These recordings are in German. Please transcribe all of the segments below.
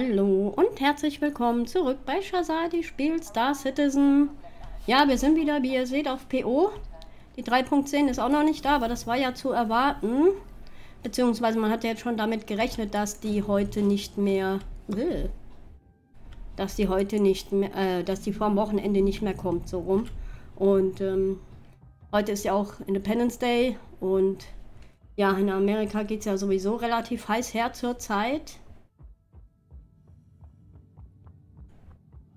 Hallo und herzlich willkommen zurück bei Shazadi spielt Star Citizen. Ja, wir sind wieder, wie ihr seht, auf PO. Die 3.10 ist auch noch nicht da, aber das war ja zu erwarten. Beziehungsweise man hat ja jetzt schon damit gerechnet, dass die heute nicht mehr... dass die vorm Wochenende nicht mehr kommt, so rum. Und heute ist ja auch Independence Day und ja, in Amerika geht es ja sowieso relativ heiß her zur Zeit.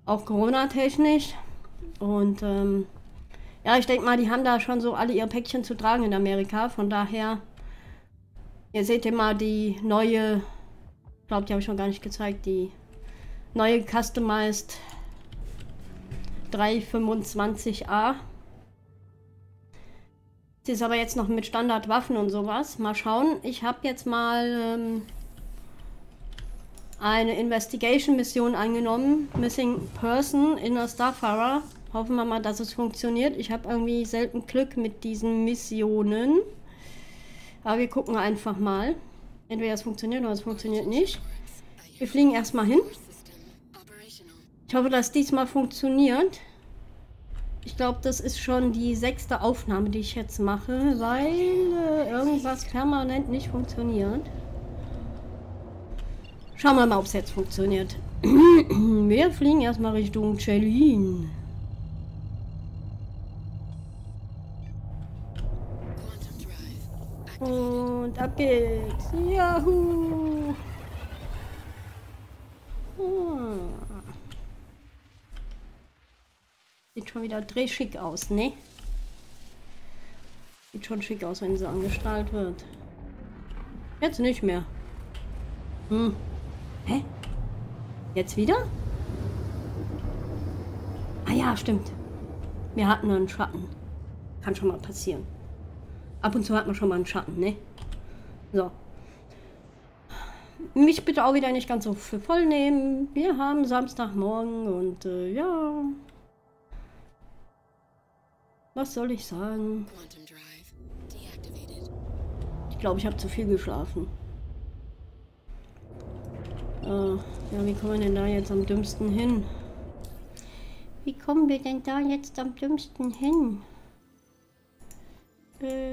Auch Corona-technisch. Und ja, ich denke mal, die haben da schon so alle ihr Päckchen zu tragen in Amerika. Von daher, ihr seht ja mal die neue, ich glaube, die habe ich schon gar nicht gezeigt, die neue Customized 325A. Sie ist aber jetzt noch mit Standardwaffen und sowas. Mal schauen. Ich habe jetzt mal eine Investigation-Mission angenommen. Missing Person in der Starfarer. Hoffen wir mal, dass es funktioniert. Ich habe irgendwie selten Glück mit diesen Missionen. Aber wir gucken einfach mal. Entweder es funktioniert oder es funktioniert nicht. Wir fliegen erstmal hin. Ich hoffe, dass diesmal funktioniert. Ich glaube, das ist schon die 6. Aufnahme, die ich jetzt mache, weil irgendwas permanent nicht funktioniert. Schauen wir mal, ob es jetzt funktioniert. Wir fliegen erstmal Richtung Chellin. Und ab geht's. Juhu! Sieht schon wieder drehschick aus, ne? Sieht schon schick aus, wenn sie angestrahlt wird. Jetzt nicht mehr. Hm. Hä? Jetzt wieder? Ah ja, stimmt. Wir hatten einen Schatten. Kann schon mal passieren. Ab und zu hat man schon mal einen Schatten, ne? So. Mich bitte auch wieder nicht ganz so für voll nehmen. Wir haben Samstagmorgen und ja... Was soll ich sagen? Ich glaube, ich habe zu viel geschlafen. Ja, wie kommen wir denn da jetzt am dümmsten hin?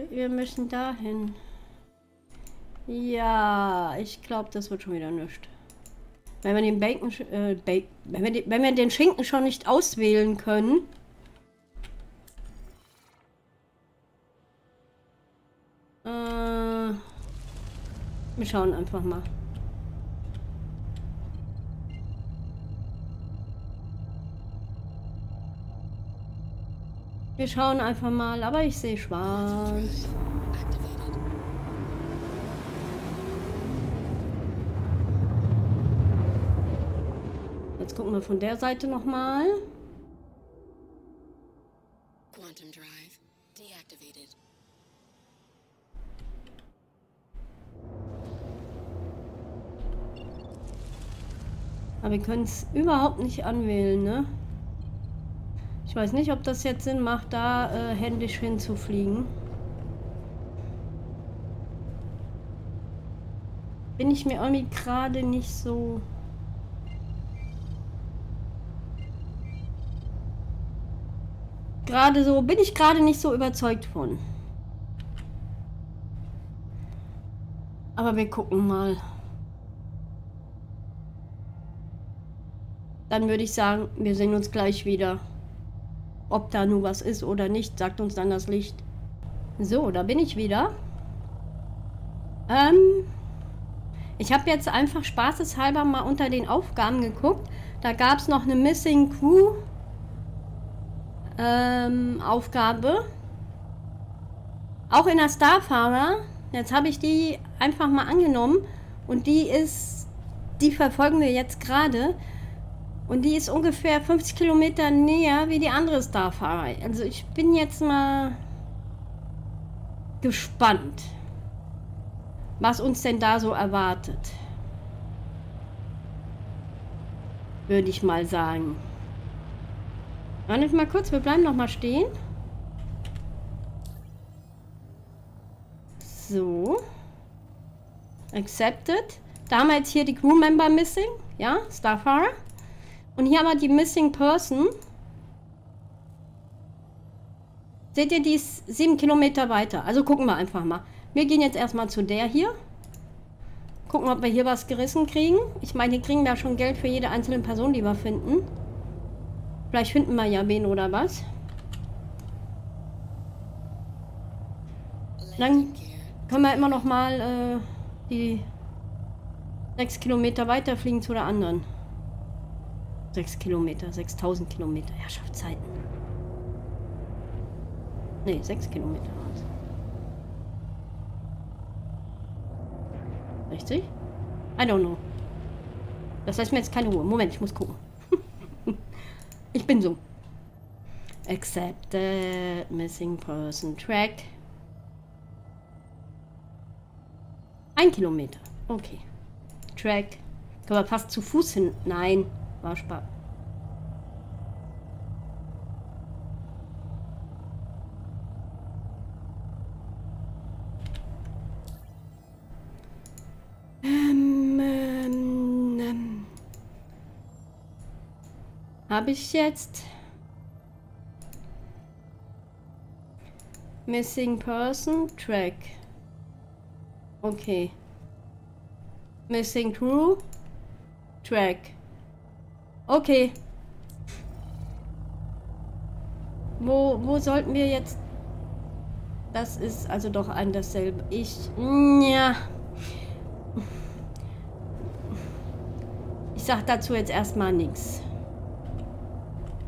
Wir müssen da hin. Ja, ich glaube, das wird schon wieder nichts. Wenn wir den Bacon, wenn wir den Schinken schon nicht auswählen können. Wir schauen einfach mal. Wir schauen einfach mal, aber ich sehe schwarz. Jetzt gucken wir von der Seite nochmal. Aber wir können es überhaupt nicht anwählen, ne? Ich weiß nicht, ob das jetzt Sinn macht, da händisch hinzufliegen. Bin ich mir irgendwie gerade nicht so... bin ich gerade nicht so überzeugt von. Aber wir gucken mal. Dann würde ich sagen, wir sehen uns gleich wieder. Ob da nun was ist oder nicht, sagt uns dann das Licht. So, da bin ich wieder. Ich habe jetzt einfach spaßeshalber mal unter den Aufgaben geguckt. Da gab es noch eine Missing Crew Aufgabe. Auch in der Starfarer. Jetzt habe ich die einfach mal angenommen. Und die verfolgen wir jetzt gerade. Und die ist ungefähr 50 Kilometer näher wie die andere Starfarer. Also ich bin jetzt mal gespannt, was uns denn da so erwartet. Würde ich mal sagen. Wartet mal kurz, wir bleiben noch mal stehen. So. Accepted. Damals hier die Crewmember Missing, ja, Starfarer. Und hier haben wir die Missing Person. Seht ihr, die ist 7 Kilometer weiter. Also gucken wir einfach mal. Wir gehen jetzt erstmal zu der hier. Gucken, ob wir hier was gerissen kriegen. Ich meine, die kriegen ja schon Geld für jede einzelne Person, die wir finden. Vielleicht finden wir ja wen oder was. Dann können wir immer noch mal die 6 Kilometer weiterfliegen zu der anderen. 6 Kilometer, 6000 Kilometer. Herrschaftszeiten. Ne, 6 Kilometer. 60? I don't know. Das lässt mir jetzt keine Ruhe. Moment, ich muss gucken. Ich bin so. Accepted. Missing person tracked. 1 Kilometer. Okay. Track. Können wir fast zu Fuß hin? Nein. War Spaß. Habe ich jetzt Missing Person Track. Okay. Missing Crew Track. Okay. Wo sollten wir jetzt? Das ist also doch ein dasselbe. Ja. Ich sag dazu jetzt erstmal nichts.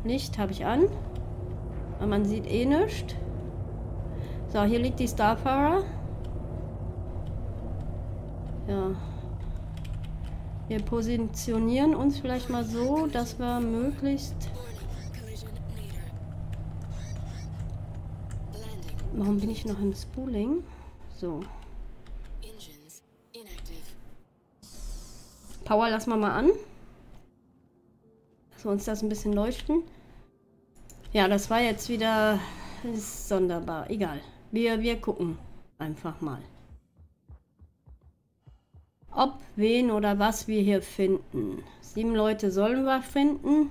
Licht habe ich an. Aber man sieht eh nichts. So, hier liegt die Starfarer. Ja. Wir positionieren uns vielleicht mal so, dass wir möglichst... Warum bin ich noch im Spooling? So. Power lassen wir mal an. Uns das ein bisschen leuchten. Ja, das war jetzt wieder sonderbar. Egal. Wir gucken einfach mal. Ob, wen oder was wir hier finden. 7 Leute sollen wir finden.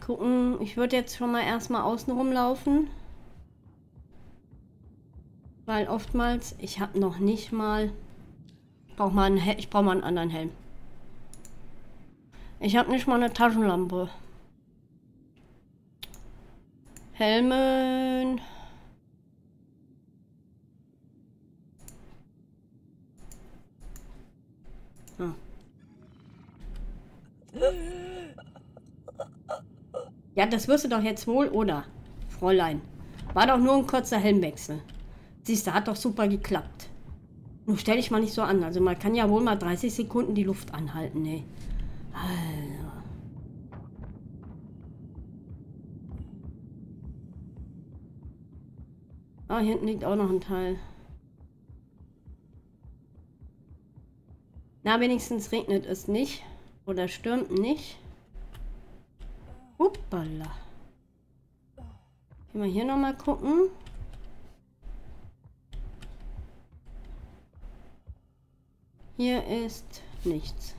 Gucken. Ich würde jetzt schon mal erstmal außen rumlaufen. Weil oftmals, ich habe noch nicht mal... Ich brauche mal einen anderen Helm. Ich habe nicht mal eine Taschenlampe. Helmen. Ah. Ja, das wirst du doch jetzt wohl, oder? Fräulein. War doch nur ein kurzer Helmwechsel. Siehst du, hat doch super geklappt. Nun stell dich mal nicht so an. Also man kann ja wohl mal 30 Sekunden die Luft anhalten, ey. Also. Ah, hier hinten liegt auch noch ein Teil. Na, wenigstens regnet es nicht. Oder stürmt nicht. Uppala. Können wir hier nochmal gucken. Hier ist nichts.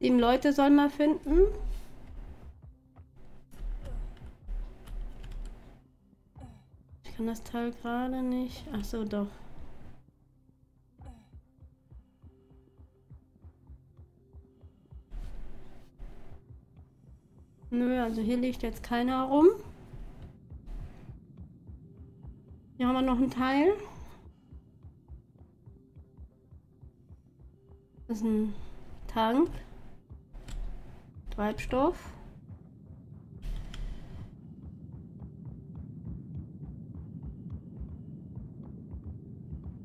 Sieben Leute sollen wir finden. Ich kann das Teil gerade nicht. Ach so, doch. Nö, also hier liegt jetzt keiner rum. Hier haben wir noch einen Teil. Das ist ein Tank. Treibstoff.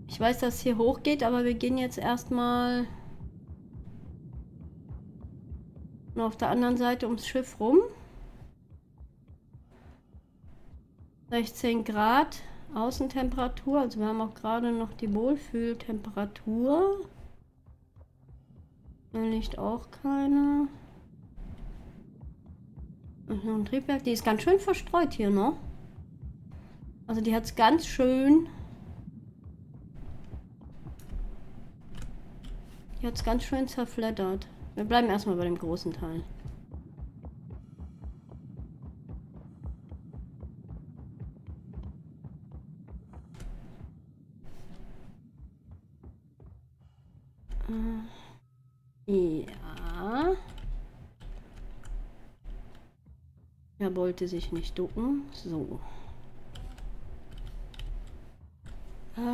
Ich weiß, dass es hier hoch geht, aber wir gehen jetzt erstmal... auf der anderen Seite ums Schiff rum. 16 Grad Außentemperatur, also wir haben auch gerade noch die Wohlfühltemperatur. Hier liegt auch keine. Und noch ein Triebwerk, die ist ganz schön verstreut hier noch. Also die hat es ganz schön. Die hat es ganz schön zerfleddert. Wir bleiben erstmal bei dem großen Teil. Ja. Er wollte sich nicht ducken. So.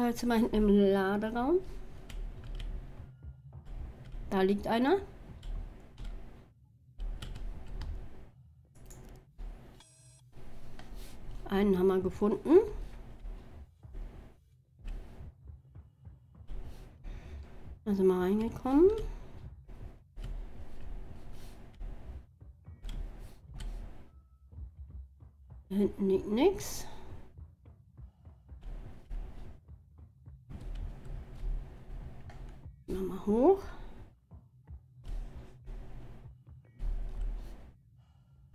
Jetzt sind wir hinten im Laderaum. Da liegt einer. Einen haben wir gefunden. Da sind wir reingekommen. Da hinten liegt nichts. Nochmal hoch.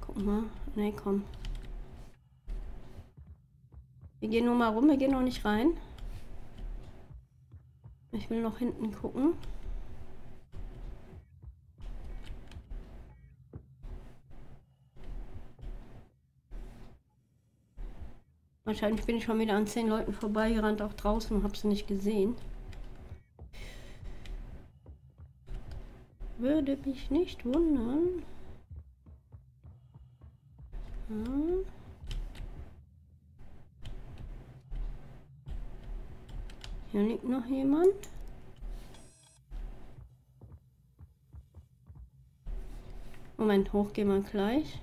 Guck mal. Ne, komm. Wir gehen nur mal rum, wir gehen noch nicht rein. Ich will noch hinten gucken. Wahrscheinlich bin ich schon wieder an 10 Leuten vorbeigerannt, auch draußen, und habe sie nicht gesehen. Würde mich nicht wundern. Hm. Hier liegt noch jemand. Moment, hochgehen wir gleich.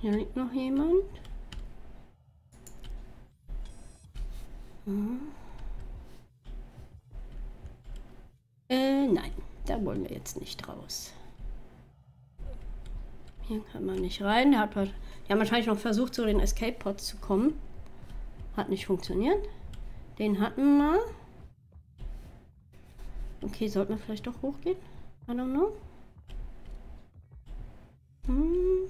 Hier liegt noch jemand. Hm. Nein, da wollen wir jetzt nicht raus. Hier kann man nicht rein. Die haben wahrscheinlich noch versucht, zu den Escape-Pods zu kommen. Hat nicht funktioniert. Den hatten wir. Okay, sollten wir vielleicht doch hochgehen? I don't know. Hm.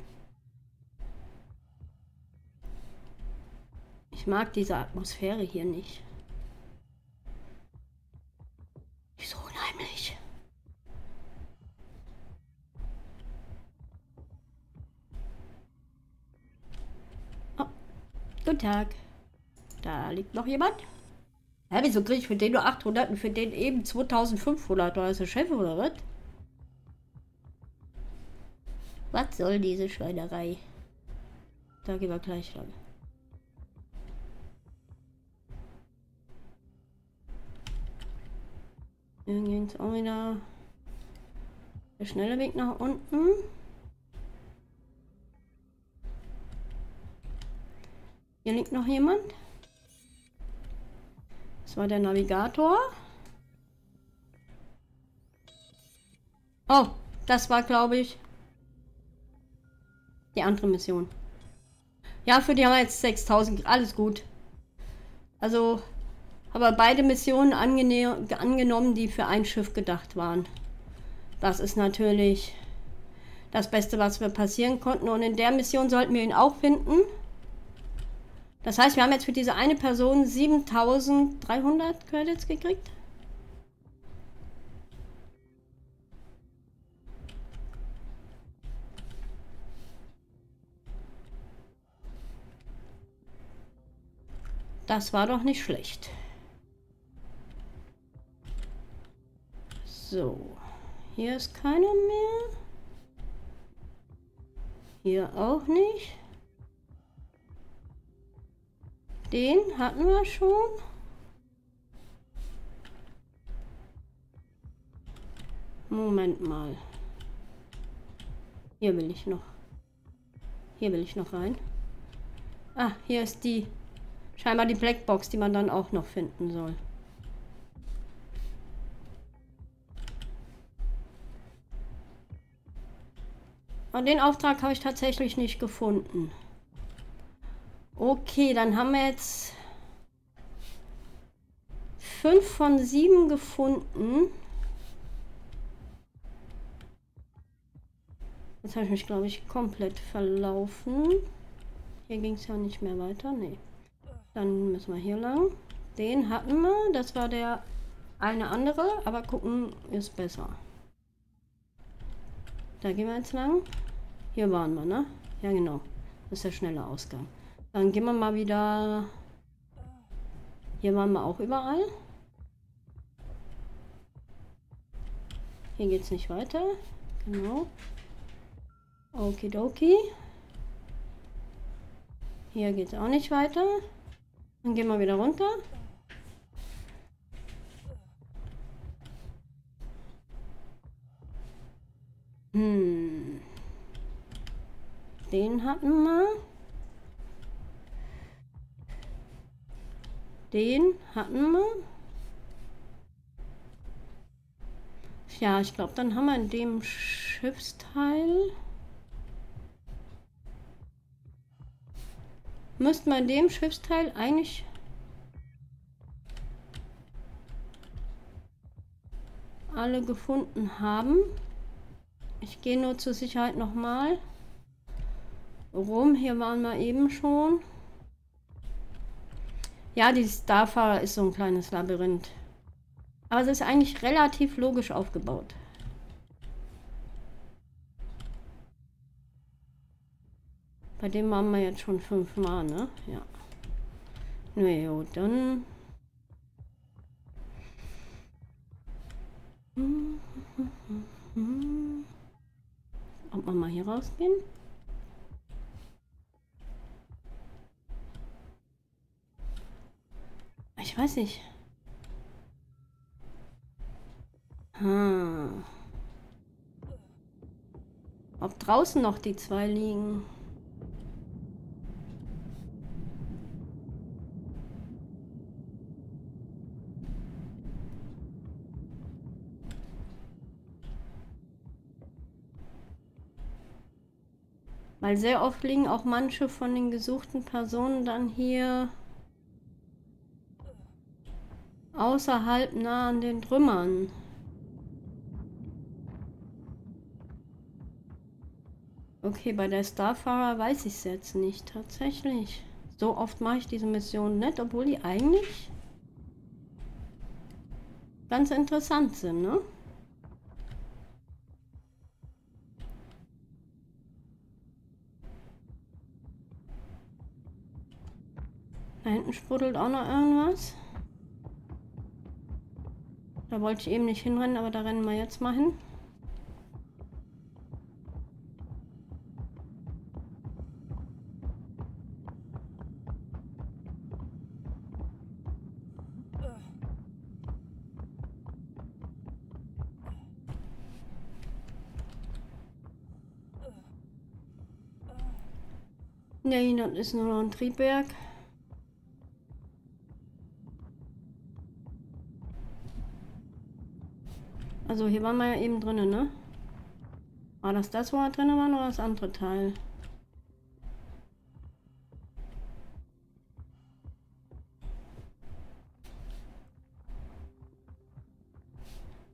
Ich mag diese Atmosphäre hier nicht. Die ist so unheimlich. Oh, guten Tag. Da liegt noch jemand. Hä, wieso kriege ich für den nur 800 und für den eben 2500? Oder ist der Chef oder was? Was soll diese Schweinerei? Da gehen wir gleich lang. Hier ging es auch wieder der schnelle Weg nach unten. Hier liegt noch jemand. Das war der Navigator. Oh, das war, glaube ich, die andere Mission. Ja, für die haben wir jetzt 6000. Alles gut. Also... aber beide Missionen angenommen, die für ein Schiff gedacht waren. Das ist natürlich das Beste, was wir passieren konnten. Und in der Mission sollten wir ihn auch finden. Das heißt, wir haben jetzt für diese eine Person 7.300 Credits gekriegt. Das war doch nicht schlecht. So, hier ist keiner mehr. Hier auch nicht. Den hatten wir schon. Moment mal. Hier will ich noch. Hier will ich noch rein. Ah, hier ist die Scheinbar die Blackbox, die man dann auch noch finden soll. Und den Auftrag habe ich tatsächlich nicht gefunden. Okay, dann haben wir jetzt 5 von 7 gefunden. Jetzt habe ich mich, glaube ich, komplett verlaufen. Hier ging es ja nicht mehr weiter. Nee. Dann müssen wir hier lang. Den hatten wir. Das war der eine andere. Aber gucken ist besser. Da gehen wir jetzt lang. Hier waren wir, ne? Ja, genau. Das ist der schnelle Ausgang. Dann gehen wir mal wieder... Hier waren wir auch überall. Hier geht es nicht weiter. Genau. Okidoki. Hier geht es auch nicht weiter. Dann gehen wir wieder runter. Hm. Den hatten wir. Den hatten wir. Ja, ich glaube, dann haben wir in dem Schiffsteil... Müssten wir in dem Schiffsteil eigentlich... alle gefunden haben. Ich gehe nur zur Sicherheit nochmal rum. Hier waren wir eben schon. Ja, die Starfarer ist so ein kleines Labyrinth. Aber es ist eigentlich relativ logisch aufgebaut. Bei dem waren wir jetzt schon 5 Mal, ne? Ja. Naja, nee, dann... Ob wir mal hier rausgehen? Ich weiß nicht. Hm. Ob draußen noch die 2 liegen? Weil sehr oft liegen auch manche von den gesuchten Personen dann hier außerhalb, nah an den Trümmern. Okay, bei der Starfarer weiß ich es jetzt nicht tatsächlich. So oft mache ich diese Mission nicht, obwohl die eigentlich ganz interessant sind, ne? Da hinten sprudelt auch noch irgendwas. Da wollte ich eben nicht hinrennen, aber da rennen wir jetzt mal hin. Nee, das ist nur noch ein Triebwerk. Also hier waren wir ja eben drinnen, ne? War das das, wo wir drinnen waren, oder das andere Teil?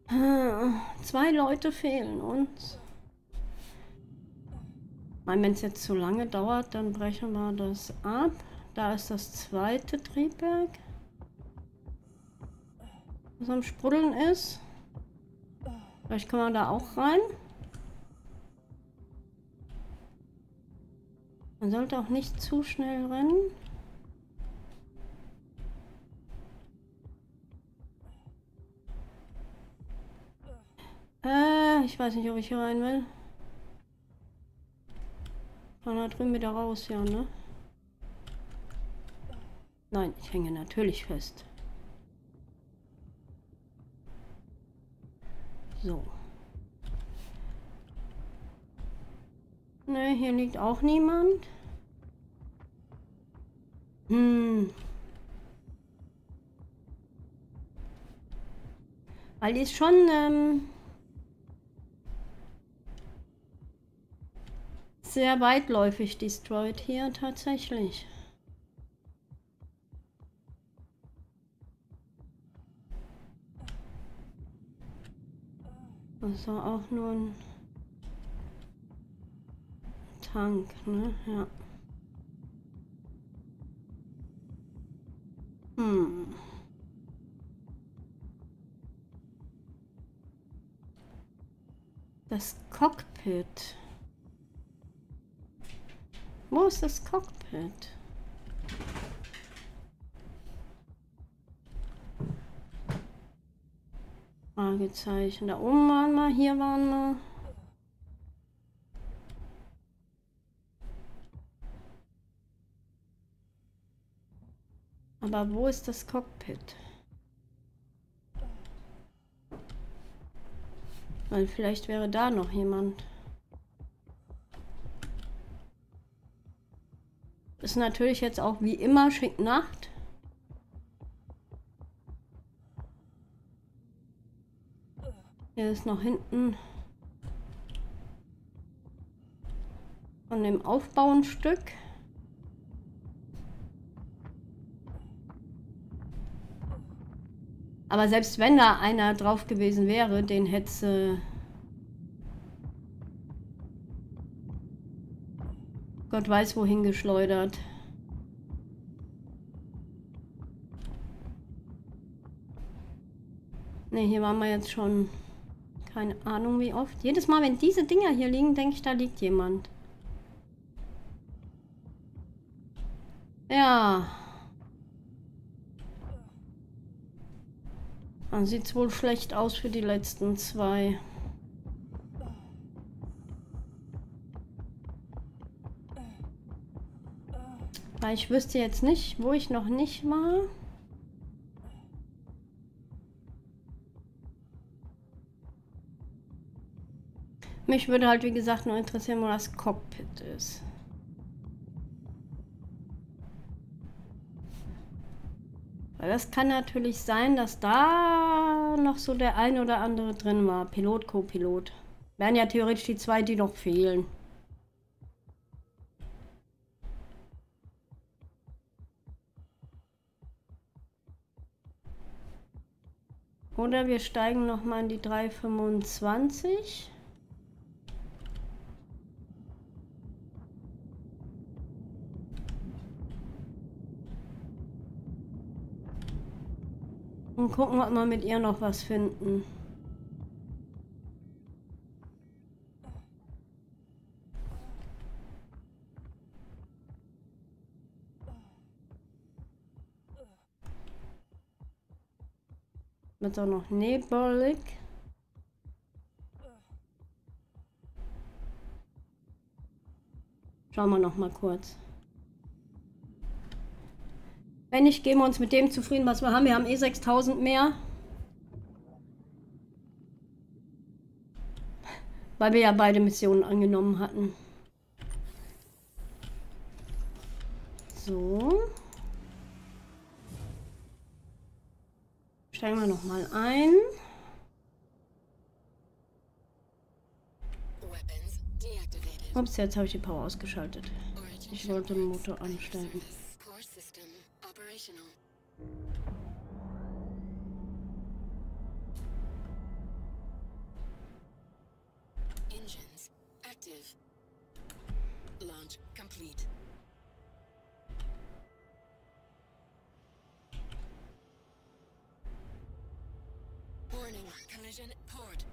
Ah, 2 Leute fehlen uns. Ich meine, wenn es jetzt zu lange dauert, dann brechen wir das ab. Da ist das zweite Triebwerk, was am Sprudeln ist. Vielleicht können wir da auch rein. Man sollte auch nicht zu schnell rennen. Ich weiß nicht, ob ich hier rein will. Kann da drüben wieder raus, ja, ne? Nein, ich hänge natürlich fest. So. Ne, hier liegt auch niemand. Hm. Weil die ist schon sehr weitläufig destroyed hier tatsächlich. Also auch nur ein Tank, ne? Ja. Das Cockpit. Wo ist das Cockpit? Fragezeichen. Da oben waren wir, hier waren wir. Aber wo ist das Cockpit? Weil vielleicht wäre da noch jemand. Ist natürlich jetzt auch wie immer schick Nacht. Hier ist noch hinten von dem Aufbau ein Stück. Aber selbst wenn da einer drauf gewesen wäre, den hätte sie Gott weiß wohin geschleudert. Ne, hier waren wir jetzt schon keine Ahnung wie oft. Jedes Mal, wenn diese Dinger hier liegen, denke ich, da liegt jemand. Ja. Dann sieht es wohl schlecht aus für die letzten zwei. Weil ich wüsste jetzt nicht, wo ich noch nicht war. Mich würde halt, wie gesagt, nur interessieren, wo das Cockpit ist. Weil das kann natürlich sein, dass da noch so der ein oder andere drin war. Pilot, Co-Pilot. Wären ja theoretisch die zwei, die noch fehlen. Oder wir steigen nochmal in die 325. Und gucken, ob wir mit ihr noch was finden. Wird auch noch nebelig. Schauen wir noch mal kurz. Wenn nicht, geben wir uns mit dem zufrieden, was wir haben. Wir haben eh 6000 mehr. Weil wir ja beide Missionen angenommen hatten. So. Steigen wir nochmal ein. Ups, jetzt habe ich die Power ausgeschaltet. Ich wollte den Motor anstellen. Engines active. Launch complete. Warning, collision port.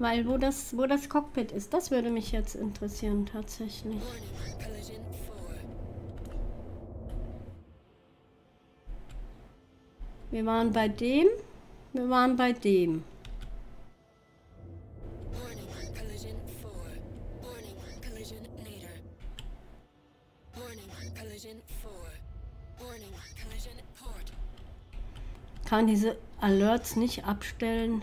Weil wo das Cockpit ist, das würde mich jetzt interessieren tatsächlich. Wir waren bei dem, wir waren bei dem. Kann diese Alerts nicht abstellen.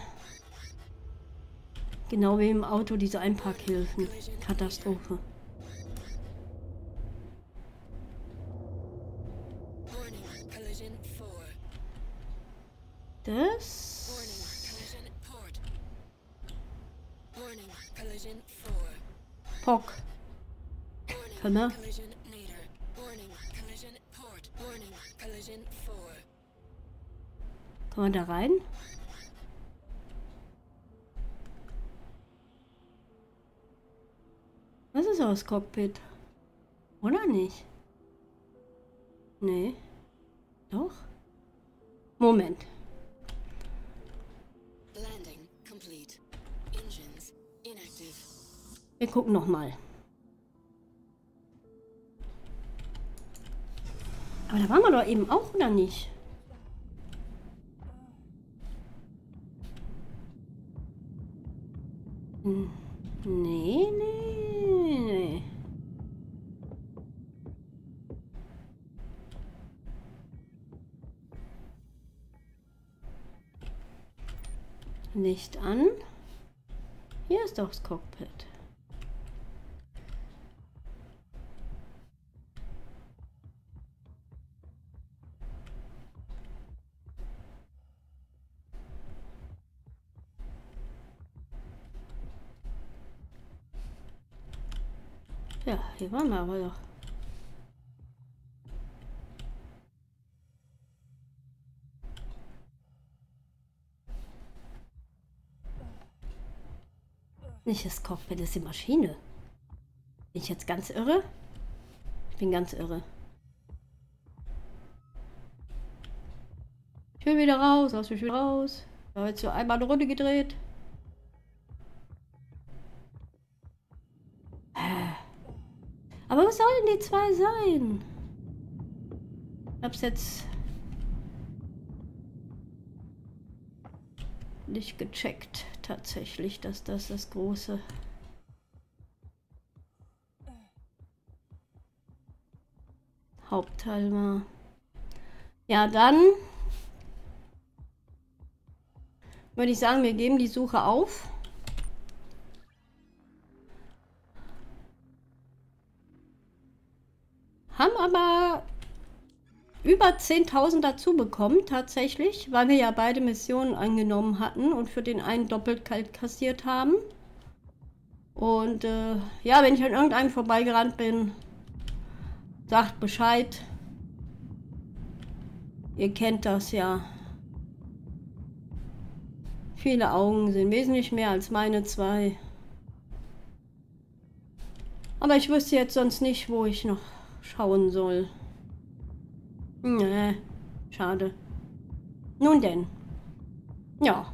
Genau wie im Auto diese Einparkhilfen. Katastrophe. Warning, collision das? Pock. Kann er? Kann man da rein? Das ist auch das Cockpit. Oder nicht? Nee. Doch. Moment. Landing complete. Engines inactive. Wir gucken nochmal. Aber da waren wir doch eben auch, oder nicht? Nee, nee, nee. Licht an. Hier ist doch das Cockpit. Ja, hier waren wir aber doch. Nicht das Cockpit, das ist die Maschine. Bin ich jetzt ganz irre? Ich bin ganz irre. Ich will wieder raus, lass mich wieder raus. Ich habe jetzt so einmal eine Runde gedreht. Aber was sollen die zwei sein? Ich hab's jetzt nicht gecheckt, tatsächlich, dass das das große... Hauptteil war. Ja, dann würde ich sagen, wir geben die Suche auf. Haben aber über 10.000 dazu bekommen, tatsächlich, weil wir ja beide Missionen angenommen hatten und für den einen doppelt kassiert haben. Und ja, wenn ich an irgendeinem vorbeigerannt bin, sagt Bescheid. Ihr kennt das ja. Viele Augen sind wesentlich mehr als meine zwei. Aber ich wüsste jetzt sonst nicht, wo ich noch schauen soll. Nee, schade. Nun denn. Ja.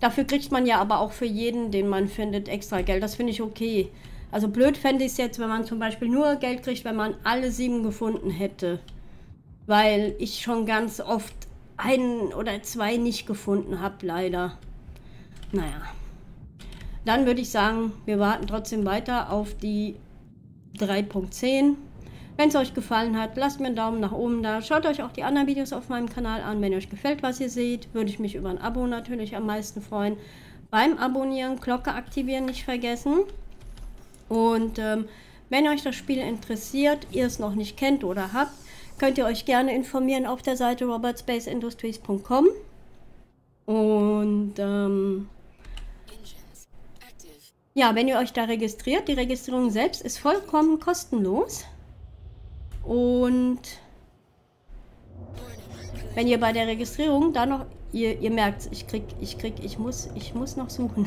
Dafür kriegt man ja aber auch für jeden, den man findet, extra Geld. Das finde ich okay. Also blöd fände ich es jetzt, wenn man zum Beispiel nur Geld kriegt, wenn man alle 7 gefunden hätte. Weil ich schon ganz oft 1 oder 2 nicht gefunden habe, leider. Naja. Dann würde ich sagen, wir warten trotzdem weiter auf die 3.10. Wenn es euch gefallen hat, lasst mir einen Daumen nach oben da. Schaut euch auch die anderen Videos auf meinem Kanal an. Wenn euch gefällt, was ihr seht, würde ich mich über ein Abo natürlich am meisten freuen. Beim Abonnieren, Glocke aktivieren nicht vergessen. Und wenn euch das Spiel interessiert, ihr es noch nicht kennt oder habt, könnt ihr euch gerne informieren auf der Seite robertspaceindustries.com. Und ja, wenn ihr euch da registriert, die Registrierung selbst ist vollkommen kostenlos. Und wenn ihr bei der Registrierung da noch, ihr merkt, ich muss noch suchen.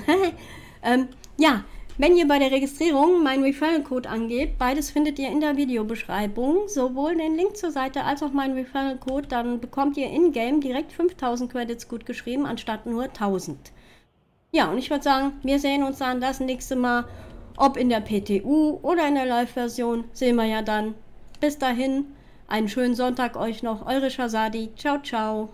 Ja, wenn ihr bei der Registrierung meinen Referral-Code angebt, beides findet ihr in der Videobeschreibung, sowohl den Link zur Seite als auch meinen Referral-Code, dann bekommt ihr in-game direkt 5000 Credits gut geschrieben, anstatt nur 1000. Ja, und ich würde sagen, wir sehen uns dann das nächste Mal, ob in der PTU oder in der Live-Version, sehen wir ja dann. Bis dahin, einen schönen Sonntag euch noch, eure Shazadi. Ciao, ciao.